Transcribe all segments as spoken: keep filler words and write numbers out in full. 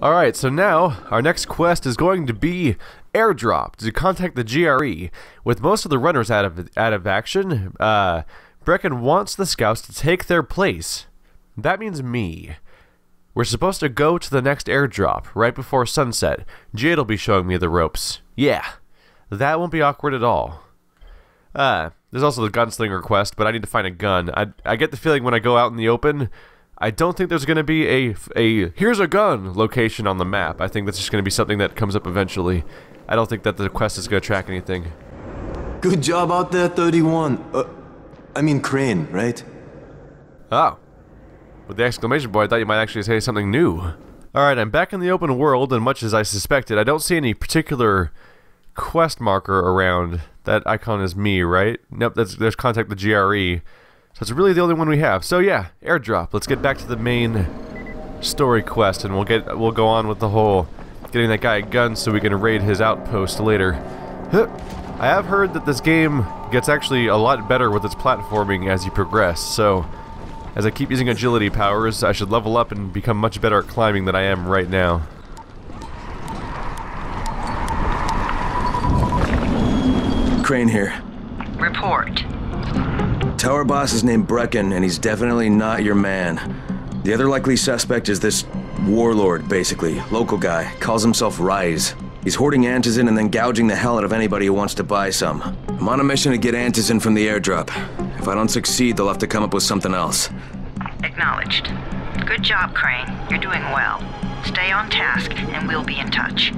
Alright, so now our next quest is going to be airdrop to contact the G R E. With most of the runners out of out of action, uh, Brecken wants the scouts to take their place. That means me. We're supposed to go to the next airdrop right before sunset. Jade will be showing me the ropes. Yeah, that won't be awkward at all. Uh, there's also the gunslinger quest, but I need to find a gun. I, I get the feeling when I go out in the open, I don't think there's going to be a, a here's a gun location on the map. I think that's just going to be something that comes up eventually. I don't think that the quest is going to track anything. Good job out there, thirty-one. Uh, I mean Crane, right? Oh. With the exclamation point, I thought you might actually say something new. Alright, I'm back in the open world, and much as I suspected, I don't see any particular quest marker around. That icon is me, right? Nope, that's, there's contact the G R E. So it's really the only one we have. So yeah, airdrop. Let's get back to the main story quest, and we'll get we'll go on with the whole getting that guy a gun so we can raid his outpost later. Huh. I have heard that this game gets actually a lot better with its platforming as you progress, so as I keep using agility powers, I should level up and become much better at climbing than I am right now. Crane here. Report. Tower boss is named Brecken, and he's definitely not your man. The other likely suspect is this warlord, basically. Local guy. Calls himself Ryze. He's hoarding Antizin and then gouging the hell out of anybody who wants to buy some. I'm on a mission to get Antizin from the airdrop. If I don't succeed, they'll have to come up with something else. Acknowledged. Good job, Crane. You're doing well. Stay on task, and we'll be in touch.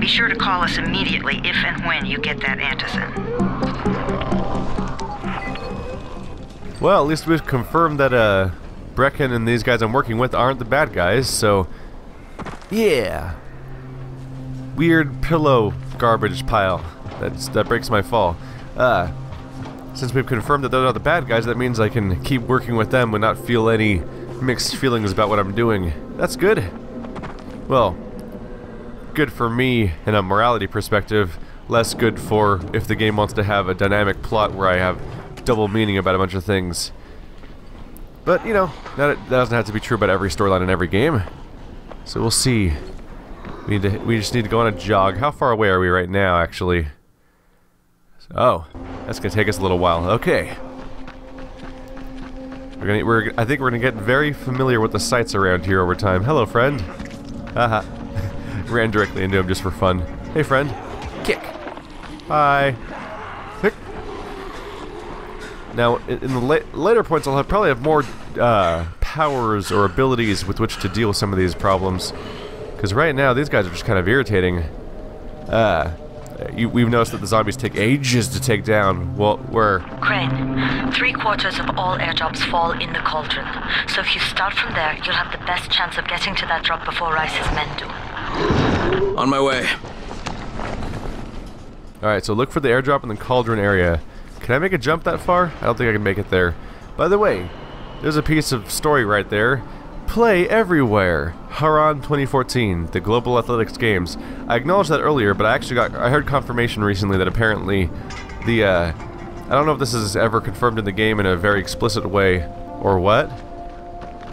Be sure to call us immediately if and when you get that Antizin. Well, at least we've confirmed that uh, Brecken and these guys I'm working with aren't the bad guys, so yeah. Weird pillow garbage pile. That's, that breaks my fall. Uh, since we've confirmed that they're not the bad guys, that means I can keep working with them and not feel any mixed feelings about what I'm doing. That's good. Well, good for me in a morality perspective, less good for if the game wants to have a dynamic plot where I have double meaning about a bunch of things. But, you know, that, that doesn't have to be true about every storyline in every game. So we'll see. We need to, we just need to go on a jog. How far away are we right now, actually? Oh, that's going to take us a little while. Okay. We're gonna, we're, I think we're going to get very familiar with the sights around here over time. Hello, friend. Haha. Ran directly into him just for fun. Hey, friend. Kick. Bye. Now, in the la later points, I'll have, probably have more uh, powers or abilities with which to deal with some of these problems. Because right now, these guys are just kind of irritating. Uh, you, we've noticed that the zombies take ages to take down. Well, we're... Crane, three quarters of all airdrops fall in the cauldron. So if you start from there, you'll have the best chance of getting to that drop before Rice's men do. On my way. Alright, so look for the airdrop in the cauldron area. Can I make a jump that far? I don't think I can make it there. By the way, there's a piece of story right there. Play everywhere. Haran twenty fourteen, the Global Athletics Games. I acknowledged that earlier, but I actually got I heard confirmation recently that apparently the uh, I don't know if this is ever confirmed in the game in a very explicit way or what.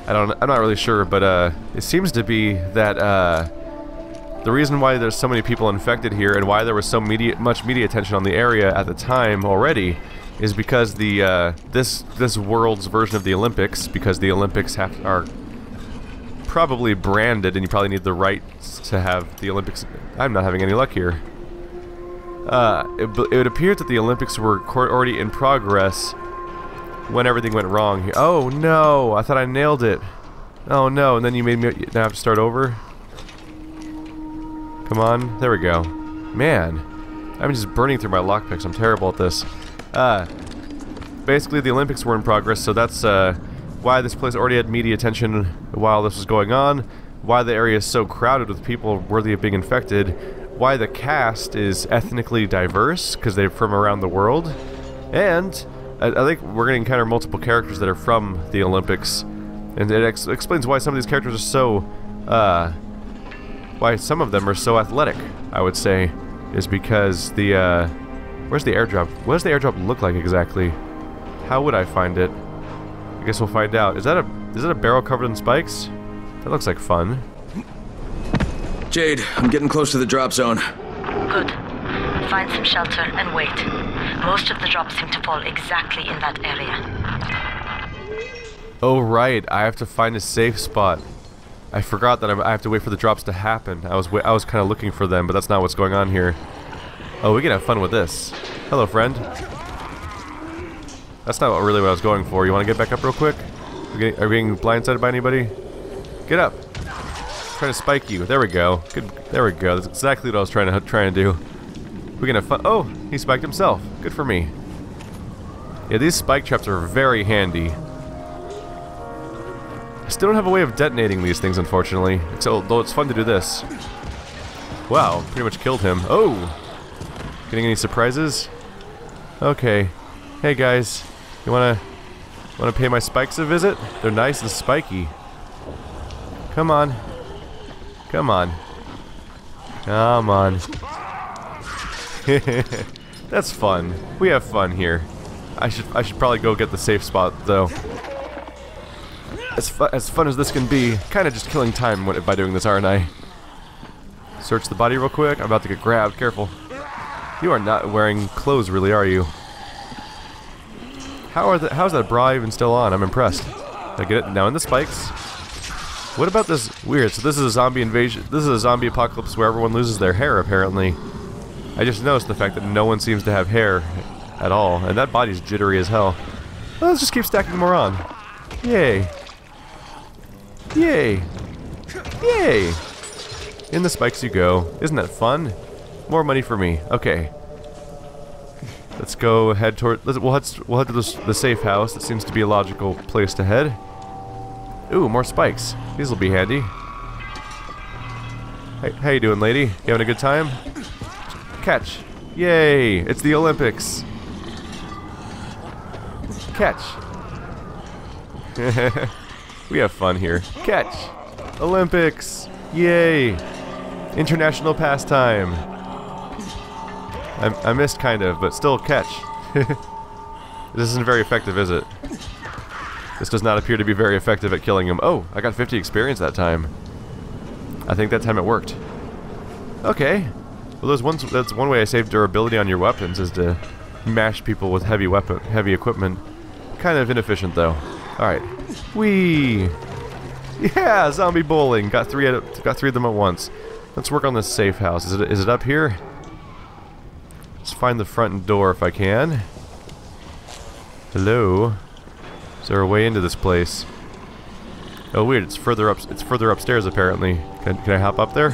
I don't I'm not really sure, but uh, it seems to be that uh, the reason why there's so many people infected here and why there was so media, much media attention on the area at the time already is because the uh, this this world's version of the Olympics, because the Olympics have, are probably branded and you probably need the rights to have the Olympics. I'm not having any luck here. Uh, it, it would appear that the Olympics were already in progress when everything went wrong here. Oh no, I thought I nailed it. Oh no, and then you made me now I have to start over. Come on, there we go. Man, I'm just burning through my lockpicks. I'm terrible at this. Uh, basically, the Olympics were in progress, so that's uh, why this place already had media attention while this was going on, why the area is so crowded with people worthy of being infected, why the cast is ethnically diverse, because they're from around the world, and I, I think we're going to encounter multiple characters that are from the Olympics, and it ex explains why some of these characters are so... Uh, Why some of them are so athletic, I would say, is because the, uh, where's the airdrop? What does the airdrop look like exactly? How would I find it? I guess we'll find out. Is that a, is that a barrel covered in spikes? That looks like fun. Jade, I'm getting close to the drop zone. Good. Find some shelter and wait. Most of the drops seem to fall exactly in that area. Oh right, I have to find a safe spot. I forgot that I have to wait for the drops to happen. I was w I was kind of looking for them, but that's not what's going on here. Oh, we can have fun with this. Hello, friend. That's not what, really what I was going for. You want to get back up real quick? Are we getting, are we getting blindsided by anybody? Get up. I'm trying to spike you. There we go. Good. There we go. That's exactly what I was trying to trying to do. We're gonna fun. Oh, he spiked himself. Good for me. Yeah, these spike traps are very handy. I still don't have a way of detonating these things, unfortunately. So, though it's fun to do this. Wow, pretty much killed him. Oh, getting any surprises? Okay. Hey guys, you wanna wanna pay my spikes a visit? They're nice and spiky. Come on, come on, come on. That's fun. We have fun here. I should I should probably go get the safe spot though. As, fu as fun as this can be, kind of just killing time by doing this, aren't I? Search the body real quick. I'm about to get grabbed. Careful. You are not wearing clothes, really, are you? How are the, how's that bra even still on? I'm impressed. Did I get it? Now in the spikes. What about this? Weird. So this is a zombie invasion. This is a zombie apocalypse where everyone loses their hair, apparently. I just noticed the fact that no one seems to have hair at all, and that body's jittery as hell. Well, let's just keep stacking more on. Yay. Yay! Yay! In the spikes you go. Isn't that fun? More money for me. Okay. Let's go head toward... Let's, we'll head, we'll head to the, the safe house. That seems to be a logical place to head. Ooh, more spikes. These will be handy. Hey, how you doing, lady? You having a good time? Catch! Yay! It's the Olympics! Catch! We have fun here. Catch! Olympics! Yay! International pastime! I, I missed, kind of, but still, catch. This isn't very effective, is it? This does not appear to be very effective at killing him. Oh, I got fifty experience that time. I think that time it worked. Okay. Well, there's one, that's one way I save durability on your weapons, is to mash people with heavy weapon, heavy equipment. Kind of inefficient, though. Alright. Whee! Yeah, zombie bowling. Got three at, got three of them at once. Let's work on this safe house. Is it is it up here? Let's find the front door if I can. Hello. Is there a way into this place? Oh weird, it's further up it's further upstairs apparently. Can, can I hop up there?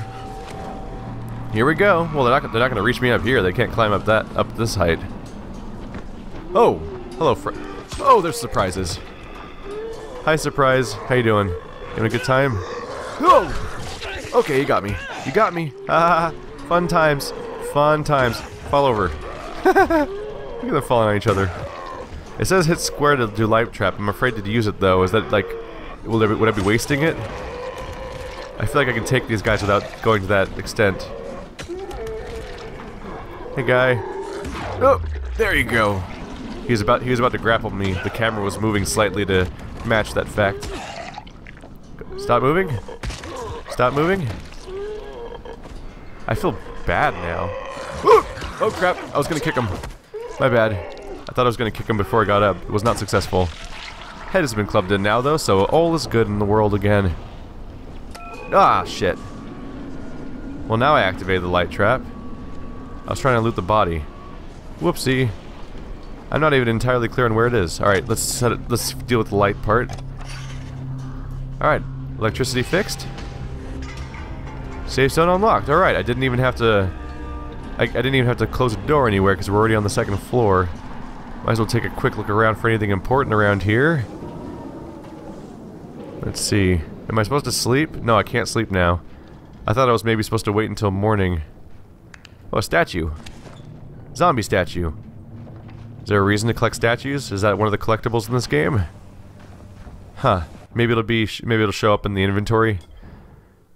Here we go. Well, they're not they're not going to reach me up here. They can't climb up that up this height. Oh, hello friend. Oh, there's surprises. Hi, surprise. How you doing? Having a good time? Oh! Okay, you got me. You got me. Ah, fun times. Fun times. Fall over. Look at them falling on each other. It says hit square to do light trap. I'm afraid to use it though. Is that like, will there be, would I be wasting it? I feel like I can take these guys without going to that extent. Hey, guy. Oh, there you go. He was about he was about to grapple me. The camera was moving slightly to match that fact. Stop moving. Stop moving. I feel bad now. Ooh! Oh crap, I was gonna kick him. My bad. I thought I was gonna kick him before I got up. It was not successful. Head has been clubbed in now though, so all is good in the world again. Ah, shit. Well, now I activated the light trap. I was trying to loot the body. Whoopsie. I'm not even entirely clear on where it is. Alright, let's set it, let's deal with the light part. Alright, electricity fixed. Safe zone unlocked. Alright, I didn't even have to... I, I didn't even have to close the door anywhere because we're already on the second floor. Might as well take a quick look around for anything important around here. Let's see. Am I supposed to sleep? No, I can't sleep now. I thought I was maybe supposed to wait until morning. Oh, a statue. Zombie statue. Is there a reason to collect statues? Is that one of the collectibles in this game? Huh. Maybe it'll be, sh maybe it'll show up in the inventory.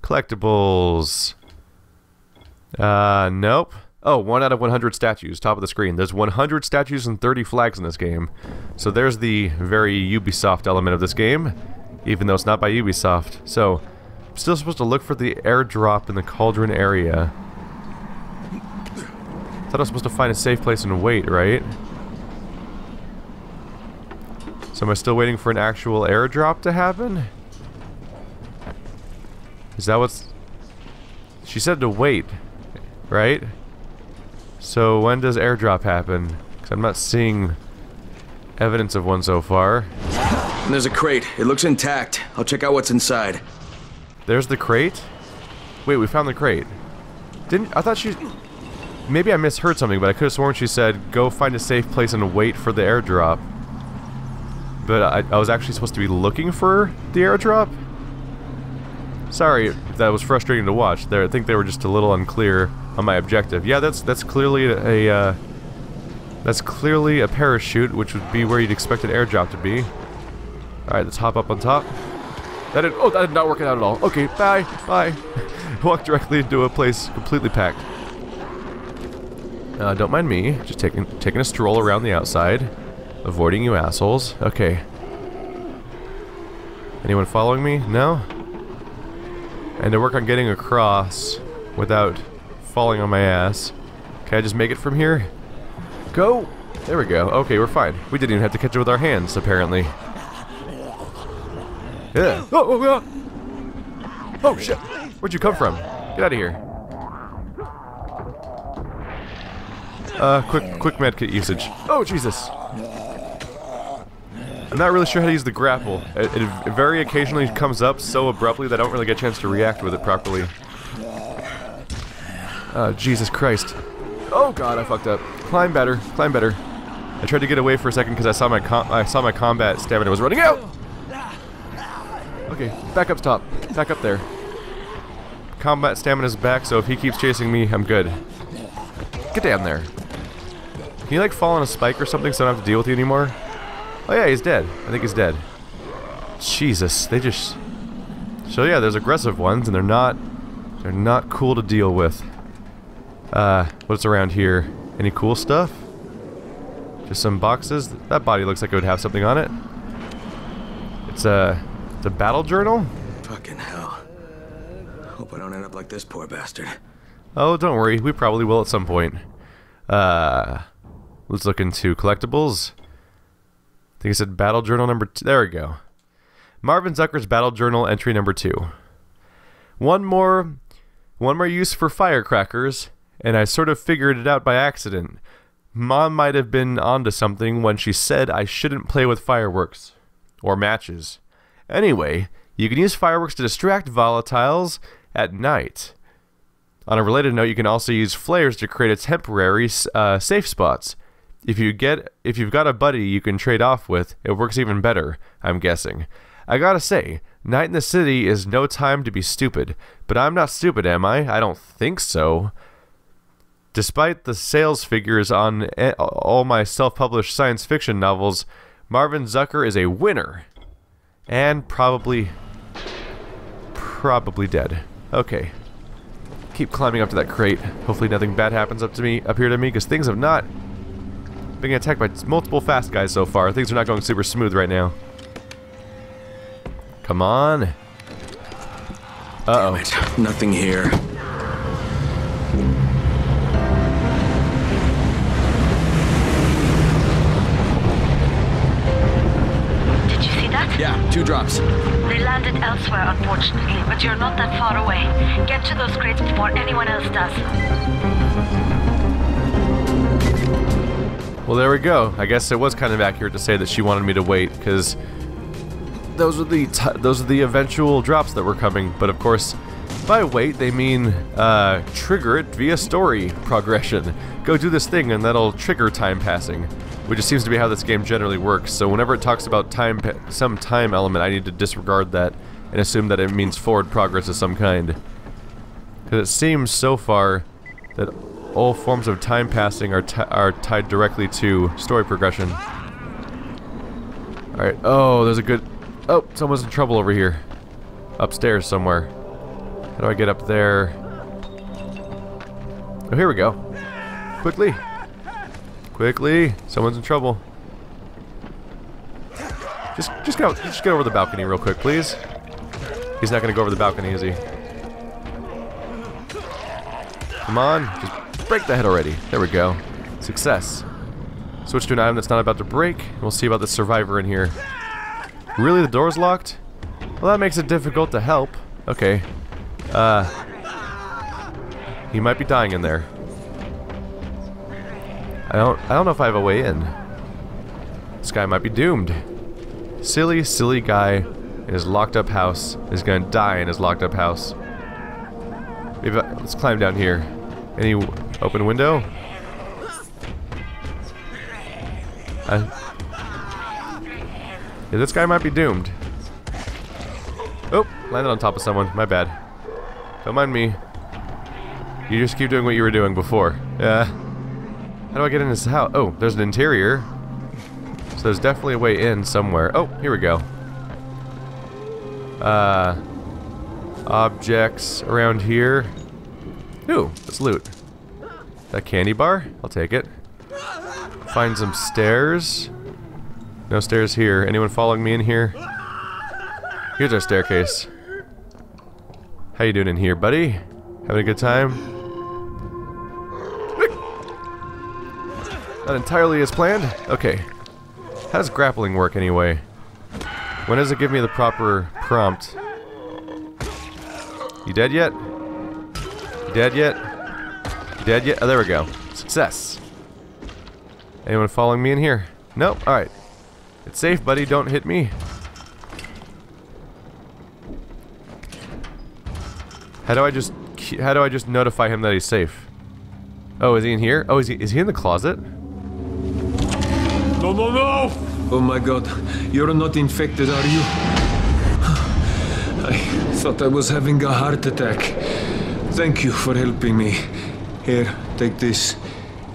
Collectibles. Uh, nope. Oh, one out of one hundred statues, top of the screen. There's one hundred statues and thirty flags in this game. So there's the very Ubisoft element of this game, even though it's not by Ubisoft. So, still supposed to look for the airdrop in the cauldron area. I thought I was supposed to find a safe place and wait, right? So am I still waiting for an actual airdrop to happen? Is that what's... She said to wait, right? So when does airdrop happen? Because I'm not seeing evidence of one so far. There's a crate. It looks intact. I'll check out what's inside. There's the crate? Wait, we found the crate. Didn't... I thought she... Maybe I misheard something, but I could have sworn she said, go find a safe place and wait for the airdrop. But I, I was actually supposed to be looking for the airdrop? Sorry, that was frustrating to watch. There, I think they were just a little unclear on my objective. Yeah, that's that's clearly a... Uh, that's clearly a parachute, which would be where you'd expect an airdrop to be. Alright, let's hop up on top. That did, oh, that did not work out at all. Okay, bye, bye. Walked directly into a place completely packed. Uh, don't mind me, just taking taking a stroll around the outside, avoiding you assholes. Okay. Anyone following me? No? And to work on getting across without falling on my ass. Can I just make it from here? Go! There we go. Okay, we're fine. We didn't even have to catch it with our hands, apparently. Yeah. Oh, oh, oh. Oh, shit! Where'd you come from? Get out of here. Uh, quick, quick medkit usage. Oh, Jesus! I'm not really sure how to use the grapple. It, it very occasionally comes up so abruptly that I don't really get a chance to react with it properly. Oh, Jesus Christ. Oh God, I fucked up. Climb better, climb better. I tried to get away for a second because I saw my com I saw my combat stamina was running out! Okay, back up top. Back up there. Combat stamina's back, so if he keeps chasing me, I'm good. Get down there. Can you, like, fall on a spike or something so I don't have to deal with you anymore? Oh yeah, he's dead. I think he's dead. Jesus, they just... So yeah, there's aggressive ones, and they're not... They're not cool to deal with. Uh, what's around here? Any cool stuff? Just some boxes? That body looks like it would have something on it. It's a... It's a battle journal? Fucking hell. Hope I don't end up like this poor bastard. Oh, don't worry. We probably will at some point. Uh... Let's look into collectibles. I think it said Battle Journal number two. There we go. Marvin Zucker's Battle Journal entry number two. One more, one more use for firecrackers, and I sort of figured it out by accident. Mom might have been onto something when she said I shouldn't play with fireworks. Or matches. Anyway, you can use fireworks to distract volatiles at night. On a related note, you can also use flares to create a temporary uh, safe spots. If you get, if you've got a buddy you can trade off with, it works even better, I'm guessing. I gotta say, night in the city is no time to be stupid. But I'm not stupid, am I? I don't think so. Despite the sales figures on all my self-published science fiction novels, Marvin Zucker is a winner. And probably, probably dead. Okay. Keep climbing up to that crate. Hopefully nothing bad happens up to me, up here to me, because things have not been attacked by multiple fast guys so far. Things are not going super smooth right now. Come on. Uh-oh. Damn it. Nothing here. Did you see that? Yeah, two drops. They landed elsewhere, unfortunately, but you're not that far away. Get to those crates before anyone else does. Well, there we go. I guess it was kind of accurate to say that she wanted me to wait, because those were the t those are the eventual drops that were coming. But of course, by wait they mean uh, trigger it via story progression. Go do this thing, and that'll trigger time passing. Which just seems to be how this game generally works, so whenever it talks about time, some time element, I need to disregard that and assume that it means forward progress of some kind. Because it seems so far that all forms of time passing are, t are tied directly to story progression. Alright, oh, there's a good... Oh, someone's in trouble over here. Upstairs somewhere. How do I get up there? Oh, here we go. Quickly! Quickly! Someone's in trouble. Just, just get, out, just get over the balcony real quick, please. He's not going to go over the balcony, is he? Come on. Just break the head already. There we go. Success. Switch to an item that's not about to break. We'll see about the survivor in here. Really? The door's locked? Well, that makes it difficult to help. Okay. Uh... He might be dying in there. I don't, I don't know if I have a way in. This guy might be doomed. Silly, silly guy in his locked-up house is going to die in his locked-up house. Maybe I, let's climb down here. Any open window? I, yeah, this guy might be doomed. Oh, landed on top of someone. My bad. Don't mind me. You just keep doing what you were doing before. Yeah. How do I get in this house? Oh, there's an interior. So there's definitely a way in somewhere. Oh, here we go. Uh, objects around here. Ooh, let's loot. That candy bar? I'll take it. Find some stairs. No stairs here. Anyone following me in here? Here's our staircase. How you doing in here, buddy? Having a good time? Not entirely as planned. Okay. How does grappling work anyway? When does it give me the proper prompt? You dead yet? You dead yet? You dead yet? Oh, there we go. Success. Anyone following me in here? Nope. Alright. It's safe, buddy. Don't hit me. How do I just how do I just notify him that he's safe? Oh, is he in here? Oh, is he is he in the closet? No, no, no! Oh my God, you're not infected, are you? I thought I was having a heart attack. Thank you for helping me. Here, take this.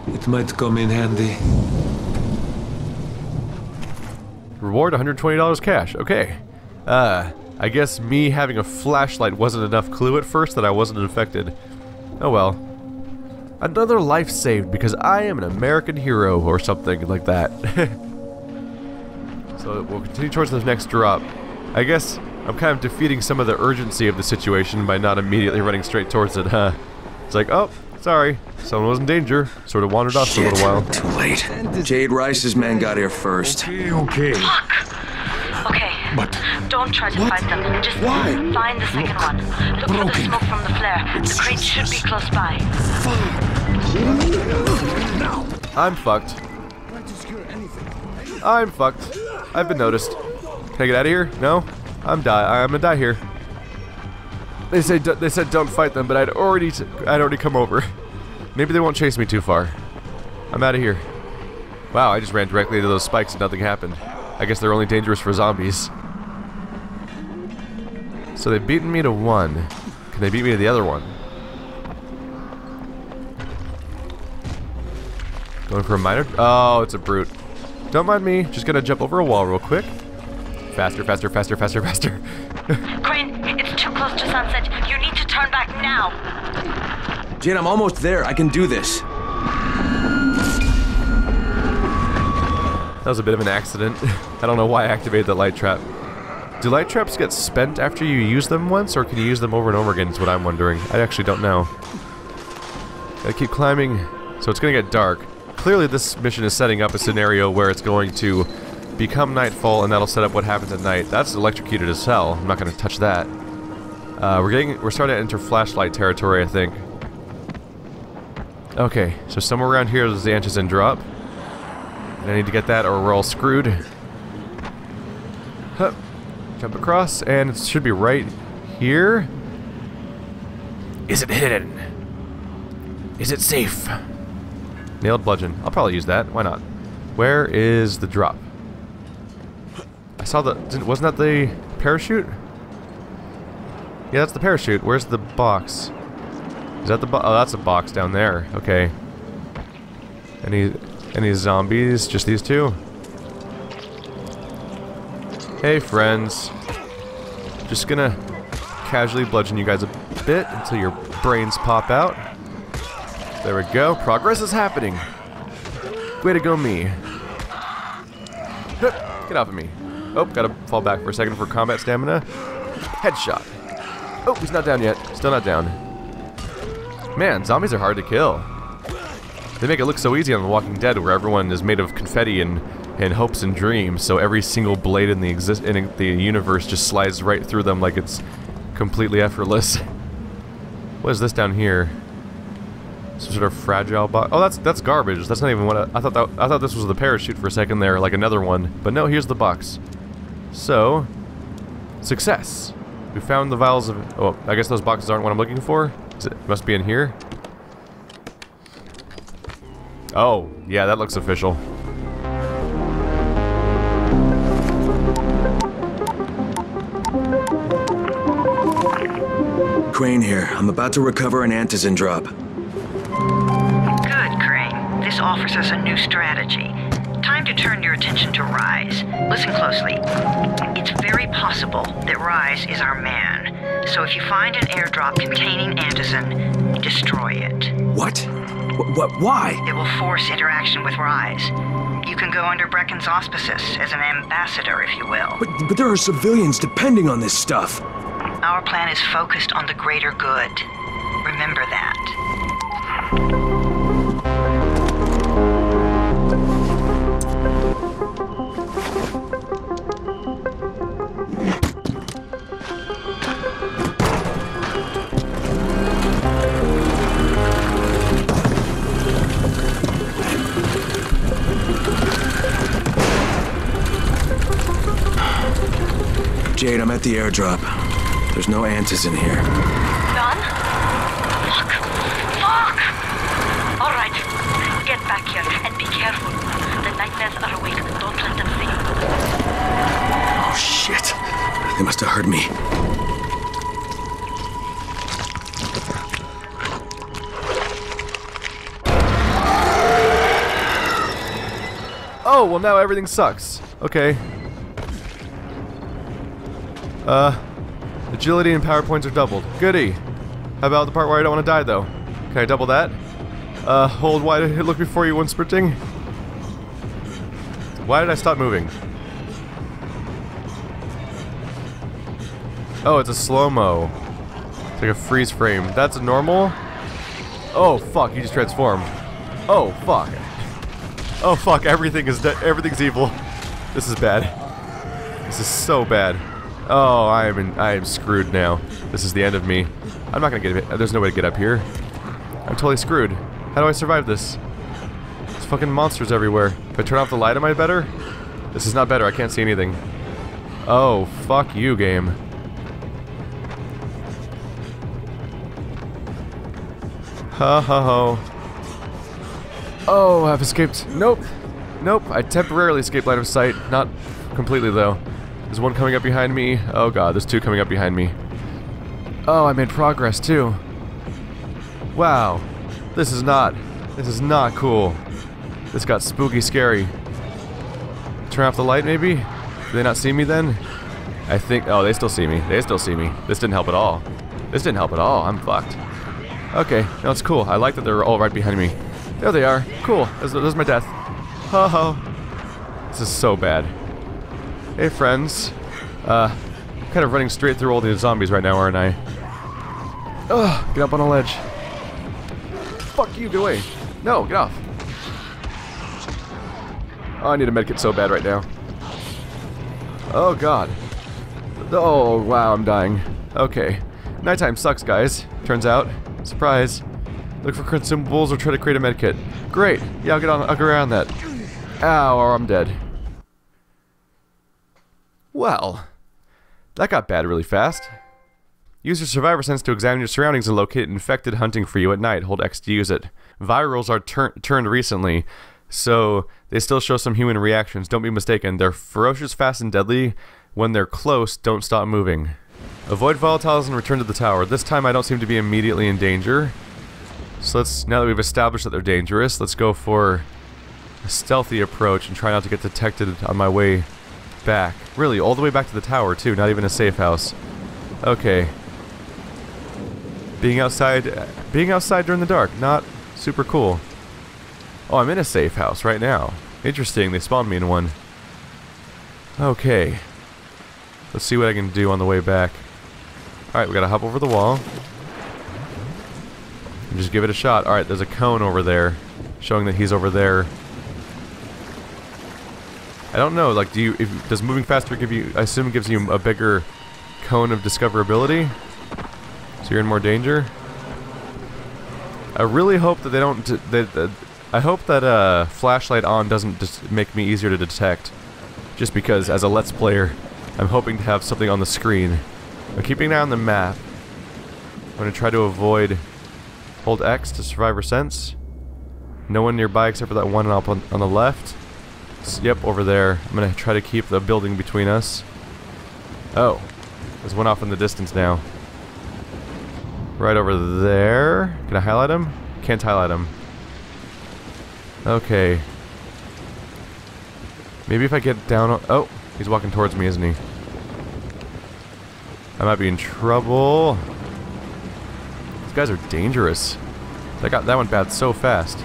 It might come in handy. Reward one hundred twenty dollars cash. Okay. Uh. I guess me having a flashlight wasn't enough clue at first that I wasn't infected. Oh well. Another life saved because I am an American hero or something like that. So we'll continue towards the next drop. I guess I'm kind of defeating some of the urgency of the situation by not immediately running straight towards it, huh? It's like, oh, sorry. Someone was in danger. Sort of wandered off Shit, for a little while. Too late. Jade Rice's man got here first. Okay, okay. But don't try to what? fight them. Just Why? find the second Look. one. Look Broken. for the smoke from the flare. The crate should be close by. I'm fucked. I'm fucked. I've been noticed. Can I get out of here? No? I'm die. I'm gonna die here. They say they said don't fight them, but I'd already t I'd already come over. Maybe they won't chase me too far. I'm out of here. Wow! I just ran directly into those spikes and nothing happened. I guess they're only dangerous for zombies. So they've beaten me to one. Can they beat me to the other one? Going for a minor? Oh, it's a brute. Don't mind me. Just gonna jump over a wall real quick. Faster, faster, faster, faster, faster. Crane, it's too close to sunset. You need to turn back now. Jade, I'm almost there. I can do this. That was a bit of an accident. I don't know why I activated the light trap. Do light traps get spent after you use them once, or can you use them over and over again is what I'm wondering. I actually don't know. Gotta keep climbing, so it's gonna get dark. Clearly this mission is setting up a scenario where it's going to become nightfall and that'll set up what happens at night. That's electrocuted as hell. I'm not gonna touch that. Uh, we're getting, we're starting to enter flashlight territory, I think. Okay, so somewhere around here is the Antizin drop. I need to get that or we're all screwed. Huh. Jump across and it should be right here. Is it hidden? Is it safe? Nailed bludgeon. I'll probably use that. Why not? Where is the drop? I saw the... Didn't, wasn't that the parachute? Yeah, that's the parachute. Where's the box? Is that the box? Oh, that's a box down there. Okay. Any... Any zombies? Just these two? Hey friends. Just gonna casually bludgeon you guys a bit until your brains pop out. There we go. Progress is happening. Way to go me. Get off of me. Oh, gotta fall back for a second for combat stamina. Headshot. Oh, he's not down yet. Still not down. Man, zombies are hard to kill. They make it look so easy on The Walking Dead, where everyone is made of confetti and, and hopes and dreams, so every single blade in the exist in the universe just slides right through them like it's completely effortless. What is this down here? Some sort of fragile box. Oh, that's that's garbage. That's not even what I, I thought. That, I thought this was the parachute for a second there, like another one. But no, here's the box. So, success. We found the vials of. Oh, I guess those boxes aren't what I'm looking for. Is it must be in here. Oh, yeah, that looks official. Crane here. I'm about to recover an Antizin drop. Good, Crane. This offers us a new strategy. Time to turn your attention to Ryze. Listen closely. It's very possible that Ryze is our man. So if you find an airdrop containing Antizin, destroy it. What? What, what? Why? It will force interaction with Ryze. You can go under Brecken's auspices as an ambassador, if you will. But, but there are civilians depending on this stuff. Our plan is focused on the greater good. Remember that. Jade, I'm at the airdrop. There's no Antis in here. None? Fuck! Fuck! Alright, get back here and be careful. The nightmares are awake. Don't let them see you. Oh shit. They must have heard me. Oh, well now everything sucks. Okay. Uh... Agility and power points are doubled. Goody! How about the part where I don't want to die, though? Can I double that? Uh, hold wide and look before you when sprinting? Why did I stop moving? Oh, it's a slow-mo. It's like a freeze frame. That's normal? Oh, fuck, you just transformed. Oh, fuck. Oh, fuck, everything is everything's evil. This is bad. This is so bad. Oh, I am in, I am screwed now. This is the end of me. I'm not gonna get it. There's no way to get up here. I'm totally screwed. How do I survive this? There's fucking monsters everywhere. If I turn off the light, am I better? This is not better. I can't see anything. Oh, fuck you, game. Ha ha ho. Oh, I've escaped. Nope. Nope. I temporarily escaped line of sight. Not completely, though. There's one coming up behind me. Oh god, there's two coming up behind me. Oh, I made progress too. Wow. This is not... This is not cool. This got spooky scary. Turn off the light maybe? Do they not see me then? I think... Oh, they still see me. They still see me. This didn't help at all. This didn't help at all. I'm fucked. Okay, no, it's cool. I like that they're all right behind me. There they are. Cool. There's, there's my death. Ho ho. This is so bad. Hey friends, uh, I'm kind of running straight through all these zombies right now, aren't I? Ugh, get up on a ledge. Fuck you, get away. No, get off. Oh, I need a medkit so bad right now. Oh god. Oh, wow, I'm dying. Okay. Nighttime sucks, guys. Turns out. Surprise. Look for consumables or try to create a medkit. Great. Yeah, I'll get on, I'll go around that. Ow, or I'm dead. Well, that got bad really fast. Use your survivor sense to examine your surroundings and locate infected hunting for you at night. Hold X to use it. Virals are tur turned recently, so they still show some human reactions. Don't be mistaken. They're ferocious, fast, and deadly. When they're close, don't stop moving. Avoid volatiles and return to the tower. This time I don't seem to be immediately in danger. So let's, now that we've established that they're dangerous, let's go for a stealthy approach and try not to get detected on my way back. Really, all the way back to the tower, too. Not even a safe house. Okay. Being outside... Being outside during the dark. Not super cool. Oh, I'm in a safe house right now. Interesting, they spawned me in one. Okay. Let's see what I can do on the way back. Alright, we gotta hop over the wall. And just give it a shot. Alright, there's a cone over there, showing that he's over there. I don't know, like, do you, if, does moving faster give you, I assume it gives you a bigger cone of discoverability? So you're in more danger? I really hope that they don't, they, they, I hope that uh, flashlight on doesn't just make me easier to detect. Just because, as a Let's Player, I'm hoping to have something on the screen. I'm keeping an eye on the map. I'm gonna try to avoid, hold X to survivor sense. No one nearby except for that one up on, on the left. Yep, over there. I'm gonna try to keep the building between us. Oh. There's one off in the distance now. Right over there. Can I highlight him? Can't highlight him. Okay. Maybe if I get down... Oh! He's walking towards me, isn't he? I might be in trouble. These guys are dangerous. I got that one bad so fast.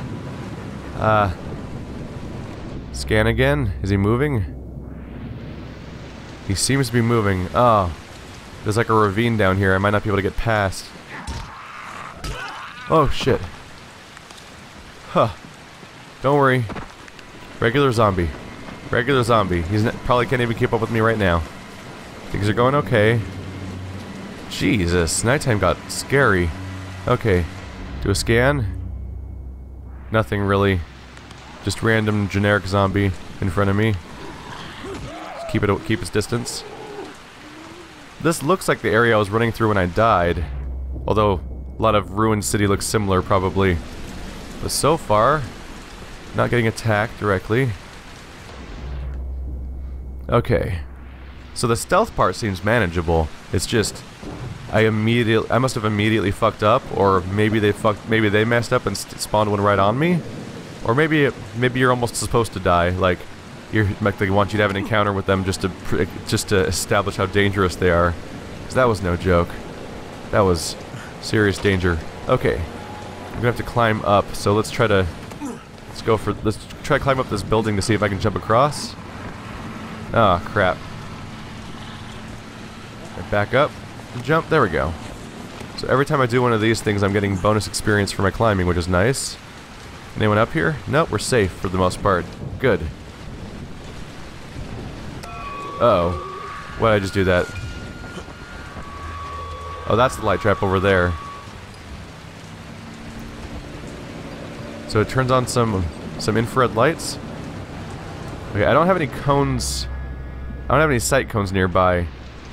Uh... Scan again. Is he moving? He seems to be moving. Oh. There's like a ravine down here. I might not be able to get past. Oh, shit. Huh. Don't worry. Regular zombie. Regular zombie. He's not, probably can't even keep up with me right now. Things are going okay. Jesus. Nighttime got scary. Okay. Do a scan. Nothing really. Just random generic zombie in front of me. Just keep it keep its distance. This looks like the area I was running through when I died. Although a lot of ruined city looks similar probably. But so far, not getting attacked directly. Okay. So the stealth part seems manageable. It's just I immediately I must have immediately fucked up, or maybe they fucked maybe they messed up and spawned one right on me. Or maybe it, maybe you're almost supposed to die, like you're, like they want you to have an encounter with them just to just to establish how dangerous they are. Because that was no joke. That was serious danger. Okay, I'm gonna have to climb up. So let's try to let's go for let's try to climb up this building to see if I can jump across. Ah, oh, crap! Right, back up, jump. There we go. So every time I do one of these things, I'm getting bonus experience for my climbing, which is nice. Anyone up here? Nope, we're safe for the most part. Good. Uh-oh. Why did I just do that? Oh, that's the light trap over there. So it turns on some some infrared lights. Okay, I don't have any cones. I don't have any sight cones nearby.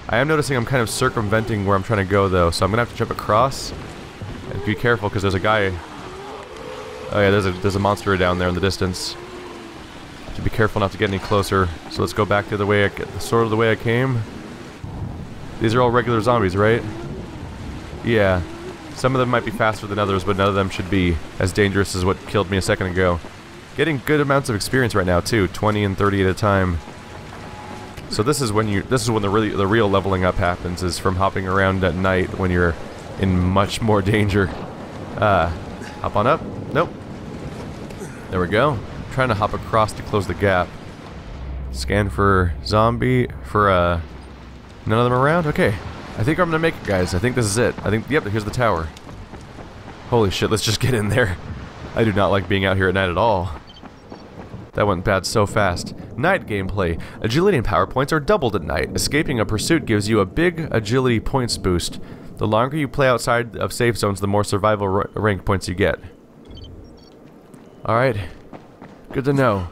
I am noticing I'm kind of circumventing where I'm trying to go, though, so I'm gonna have to jump across. And be careful, because there's a guy... Oh yeah, there's a, there's a monster down there in the distance. To be careful not to get any closer. So let's go back to the way I, sort of the way I came. These are all regular zombies, right? Yeah. Some of them might be faster than others, but none of them should be as dangerous as what killed me a second ago. Getting good amounts of experience right now too, twenty and thirty at a time. So this is when you this is when the really the real leveling up happens, is from hopping around at night when you're in much more danger. Uh, hop on up. Nope. There we go. I'm trying to hop across to close the gap. Scan for zombie, for uh... none of them around? Okay. I think I'm gonna make it, guys. I think this is it. I think, yep, here's the tower. Holy shit, let's just get in there. I do not like being out here at night at all. That went bad so fast. Night gameplay. Agility and power points are doubled at night. Escaping a pursuit gives you a big agility points boost. The longer you play outside of safe zones, the more survival rank points you get. Alright, good to know.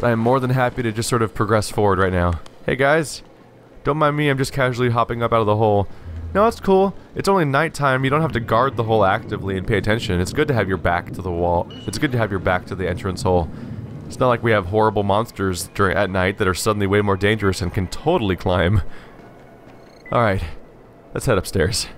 I am more than happy to just sort of progress forward right now. Hey guys, don't mind me, I'm just casually hopping up out of the hole. No, that's cool. It's only nighttime, you don't have to guard the hole actively and pay attention. It's good to have your back to the wall. It's good to have your back to the entrance hole. It's not like we have horrible monsters during at night that are suddenly way more dangerous and can totally climb. Alright, let's head upstairs.